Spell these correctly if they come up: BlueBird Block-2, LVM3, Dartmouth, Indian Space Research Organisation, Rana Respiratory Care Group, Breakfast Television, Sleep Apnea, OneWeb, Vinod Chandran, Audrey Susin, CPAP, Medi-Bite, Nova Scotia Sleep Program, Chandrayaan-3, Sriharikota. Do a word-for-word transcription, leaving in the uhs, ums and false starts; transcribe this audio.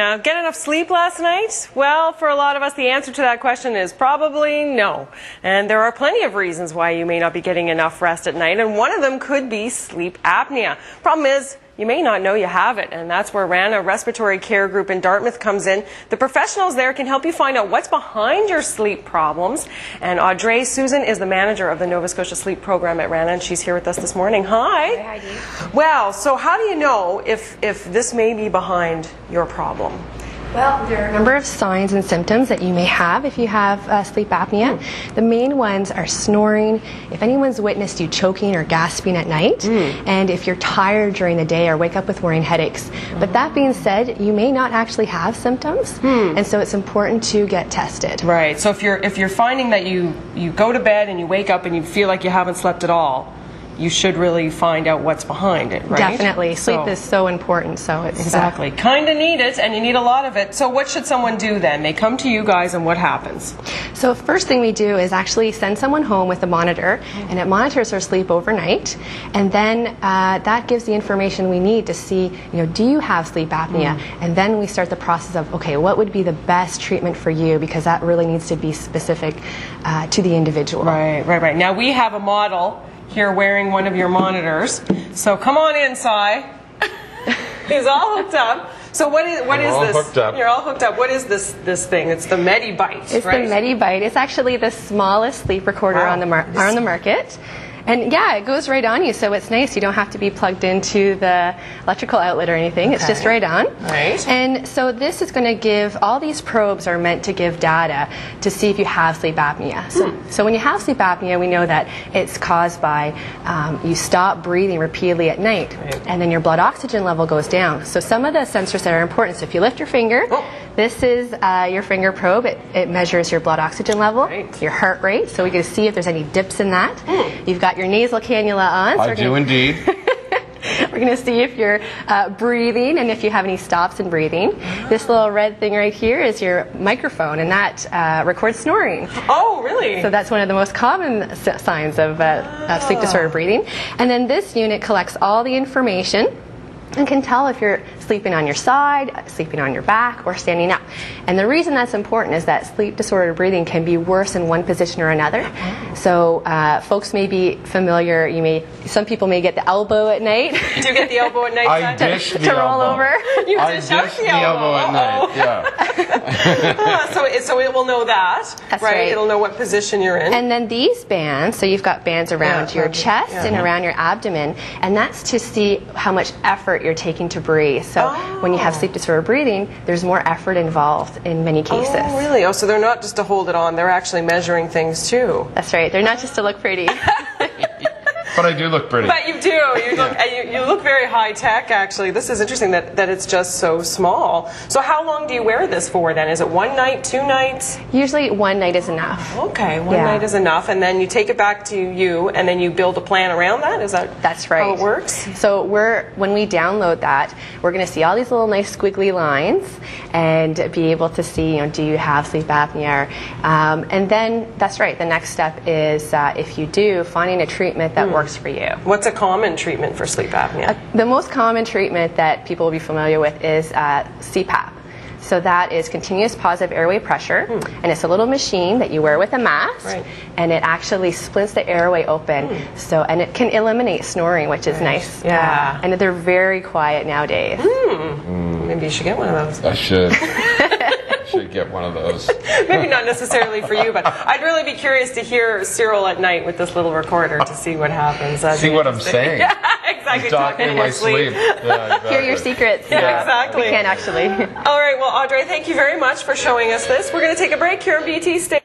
Now, get enough sleep last night? Well, for a lot of us, the answer to that question is probably no. And there are plenty of reasons why you may not be getting enough rest at night, and one of them could be sleep apnea. Problem is, you may not know you have it, and that's where Rana Respiratory Care Group in Dartmouth comes in. The professionals there can help you find out what's behind your sleep problems. And Audrey Susin is the manager of the Nova Scotia Sleep Program at Rana, and she's here with us this morning. Hi. Hi, Heidi. Well, so how do you know if, if this may be behind your problem? Well, there are a number of signs and symptoms that you may have if you have uh, sleep apnea. Mm. The main ones are snoring, if anyone's witnessed you choking or gasping at night, mm. and if you're tired during the day or wake up with worrying headaches. Mm. But that being said, you may not actually have symptoms, mm. and so it's important to get tested. Right. So if you're if you're finding that you you go to bed and you wake up and you feel like you haven't slept at all, you should really find out what's behind it, right? Definitely. Sleep so, is so important, so it's... Exactly. Kind of need it, and you need a lot of it. So what should someone do then? They come to you guys, and what happens? So first thing we do is actually send someone home with a monitor, and it monitors their sleep overnight, and then uh, that gives the information we need to see, you know, do you have sleep apnea? Mm. And then we start the process of, okay, what would be the best treatment for you? Because that really needs to be specific uh, to the individual. Right, right, right. Now, we have a model here wearing one of your monitors. So come on in, Si. He's all hooked up. So what is what is this? Hooked up. You're all hooked up. What is this this thing? It's the Medi-Bite. It's right? The Medi-Bite. It's actually the smallest sleep recorder wow. on the mar on the market. And yeah, it goes right on you, so it's nice. You don't have to be plugged into the electrical outlet or anything. Okay. It's just right on. Right. And so this is going to give, all these probes are meant to give data to see if you have sleep apnea. So, mm. so when you have sleep apnea, we know that it's caused by um, you stop breathing repeatedly at night, right. and then your blood oxygen level goes down. So some of the sensors that are important, so if you lift your finger, oh. this is uh, your finger probe. It, it measures your blood oxygen level, right. your heart rate, so we can see if there's any dips in that. Mm. You've got your nasal cannula on. So I do indeed. We're going to see if you're uh, breathing and if you have any stops in breathing. This little red thing right here is your microphone, and that uh, records snoring. Oh, really? So that's one of the most common signs of, uh, oh. of sleep disorder breathing. And then this unit collects all the information and can tell if you're sleeping on your side, sleeping on your back, or standing up. And the reason that's important is that sleep disordered breathing can be worse in one position or another. Oh. So uh, folks may be familiar, you may, some people may get the elbow at night. Do you get the elbow at night? I dish to, the to roll elbow. Over. You dish the, the elbow, elbow at night, yeah. ah, so, it, so it will know that, right? right? It'll know what position you're in. And then these bands, so you've got bands around yeah, your chest yeah. and around your abdomen, and that's to see how much effort you're taking to breathe. So oh. when you have sleep disorder breathing, there's more effort involved in many cases. Oh, really? Oh, so they're not just to hold it on, they're actually measuring things too. That's right. They're not just to look pretty. But I do look pretty. But you do. You look, you, you look very high tech, actually. This is interesting that, that it's just so small. So how long do you wear this for then? Is it one night, two nights? Usually one night is enough. Okay, one yeah. night is enough. And then you take it back to you, and then you build a plan around that? Is that That's right. how it works? So we're when we download that, we're going to see all these little nice squiggly lines and be able to see, you know, do you have sleep apnea? Um, and then, that's right, the next step is uh, if you do, finding a treatment that mm. works. works for you. What's a common treatment for sleep apnea? Uh, the most common treatment that people will be familiar with is uh, C PAP. So that is continuous positive airway pressure, mm. and it's a little machine that you wear with a mask, right. and it actually splints the airway open, mm. so and it can eliminate snoring, which is right. nice. Yeah. Uh, and they're very quiet nowadays. Mm. Mm. Maybe you should get one of those. I should. Should get one of those. Maybe not necessarily for you, but I'd really be curious to hear Cyril at night with this little recorder to see what happens. That'd see what I'm saying. Yeah, exactly. I'm talking in my sleep. sleep. Yeah, exactly. Hear your secrets. Yeah, yeah. exactly. We can't actually. All right, well, Audrey, thank you very much for showing us this. We're going to take a break here on B T. Stay.